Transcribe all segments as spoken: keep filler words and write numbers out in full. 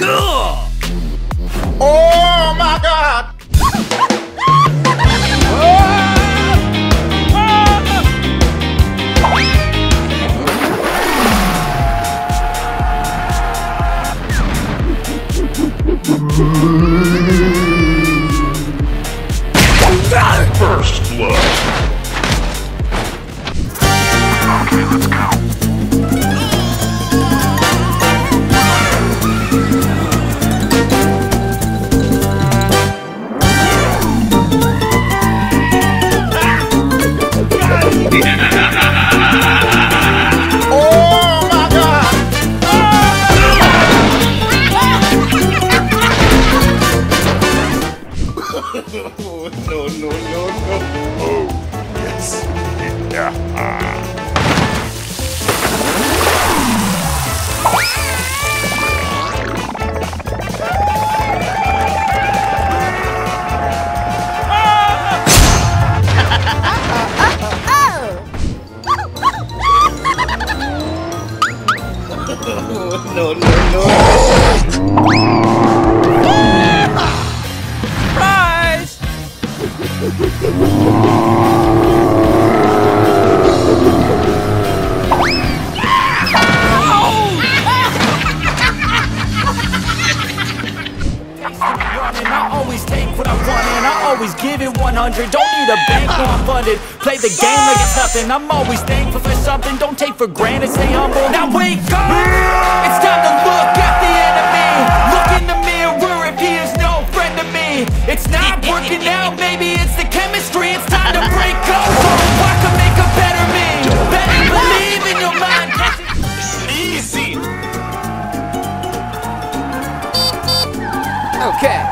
Cool! Oh my God! First blood! Oh, no, no, no, no. Oh, yes. Yeah. Oh, no, no, no. Always give it one hundred, don't need a bank, no I'm funded. Play the game like it's nothing, I'm always thankful for something. Don't take for granted, stay humble, now wake up! It's time to look at the enemy. Look in the mirror if he is no friend to me. It's not working out, maybe it's the chemistry. It's time to break up so I can make a better me. Better believe in your mind. Easy. Okay.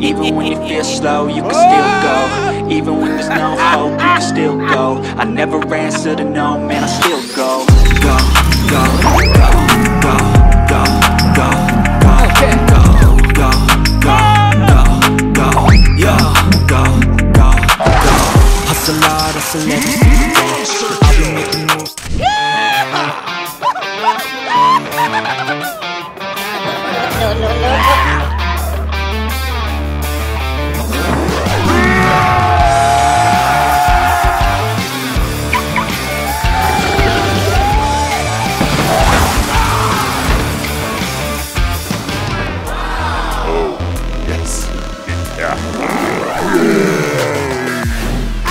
Even when you feel slow, you can still go. Even when there's no hope, you can still go. I never answer to no, man, I still go. Go, go, go, go, go, go, go, okay. Go, go, go, go, go, yo, go, go, go. Hustle hard, hustle every I've been making moves. No, no, no, no. Uh oh, oh,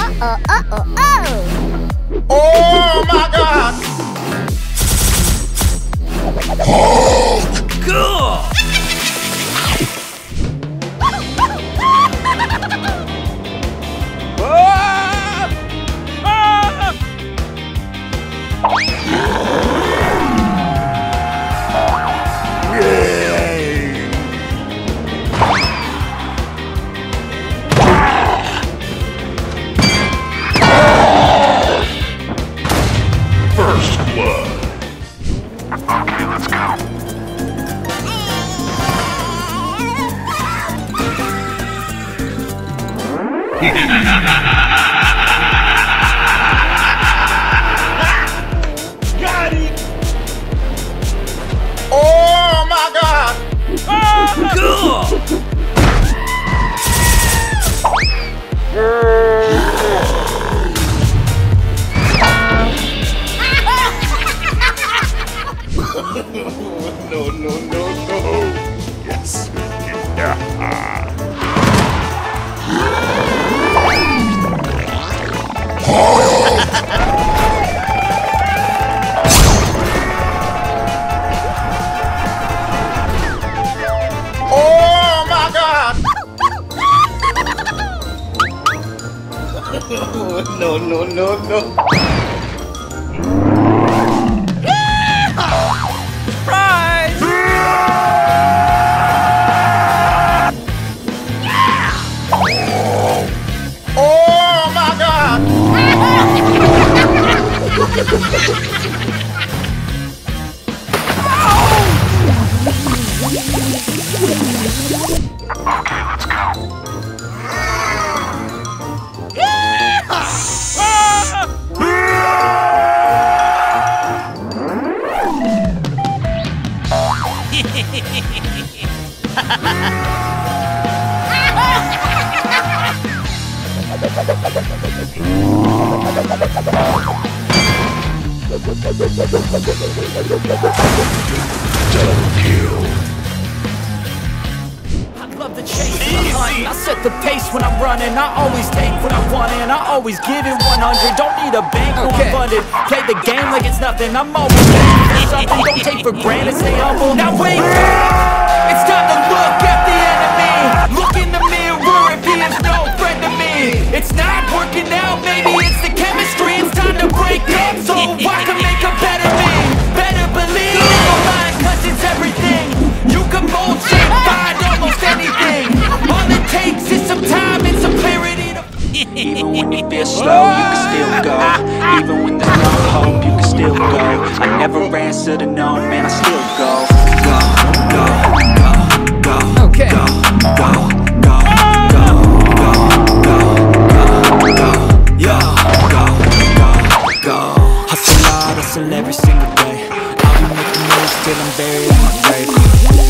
oh! Oh my God! Hulk! Cool! Got it! Oh my God! Oh, no, no, no, no! Yes! Yeah! No, no, no, no. Surprise! Yeah! Oh my God! Okay, let's go. Yeah! Double kill. I love the chase when I'm hunting. I set the pace when I'm running. I always take what I want and I always give it one hundred. Don't need a bank when I'm funded. Play the game like it's nothing. I'm always doing something. Don't take for granted. Stay humble. Now wait. It's time to look at the enemy. Look in the mirror if he is no friend to me. It's not working out, maybe it's the chemistry. It's time to break up so I can make a better me. Better believe in your mind, cause it's everything. You can bullshit, find almost anything. All it takes is some time and some clarity to... Even when you feel slow, you can still go. Even when there's no hope, you can still go. I never answer to no, man, I still go. Go, go, go, go, okay. Go, go, go, go, go, go, go, go, yo, go, go, go. Hustle hard, hustle every single day. I'll be making moves till I'm buried in my grave.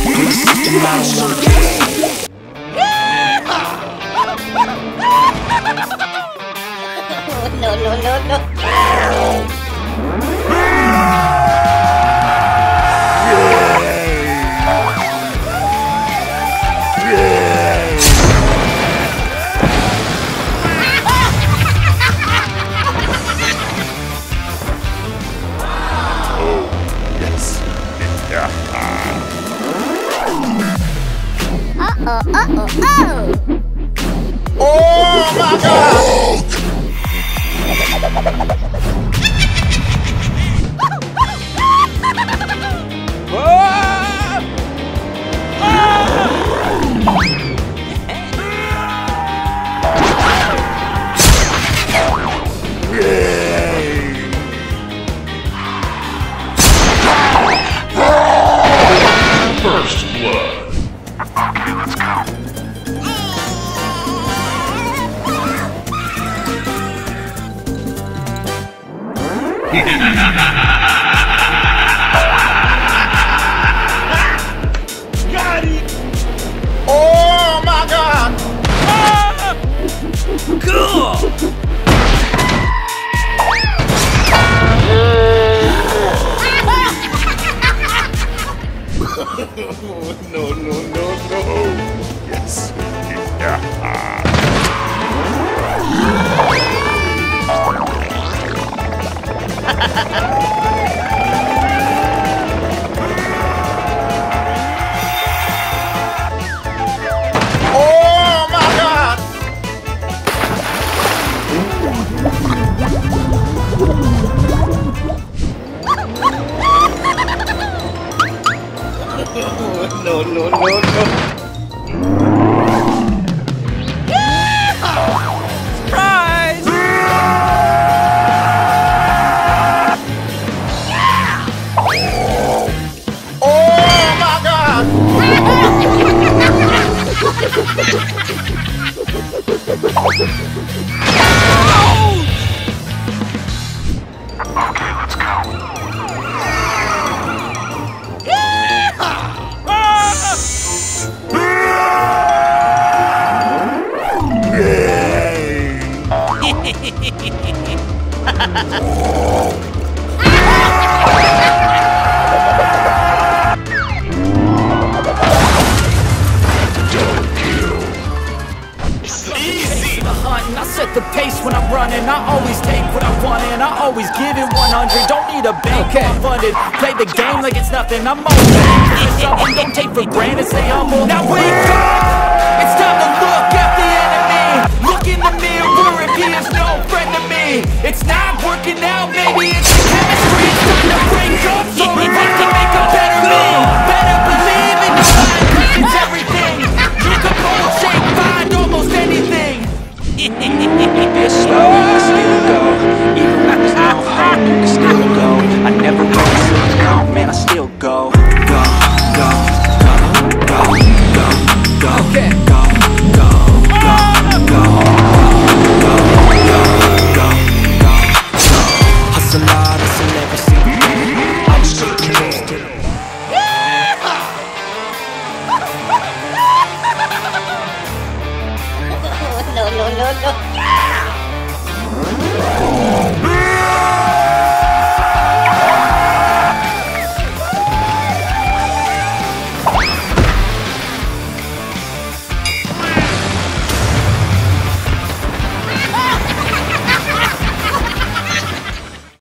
With the system, I don't wanna play. No, no, no, no. Uh oh, uh oh, oh! Oh my God! Got it! Oh my God! Ah! Cool! No, no, no, no! Yes! No, no, no, no. Yeah! Surprise! Yeah! Oh my God! Okay, let's go. The pace when I'm running, I always take what I want and I always give it one hundred. Don't need a bank, okay. I'm funded. Play the game like it's nothing. I'm always something. Don't take for granted. Say I'm old. Now wait.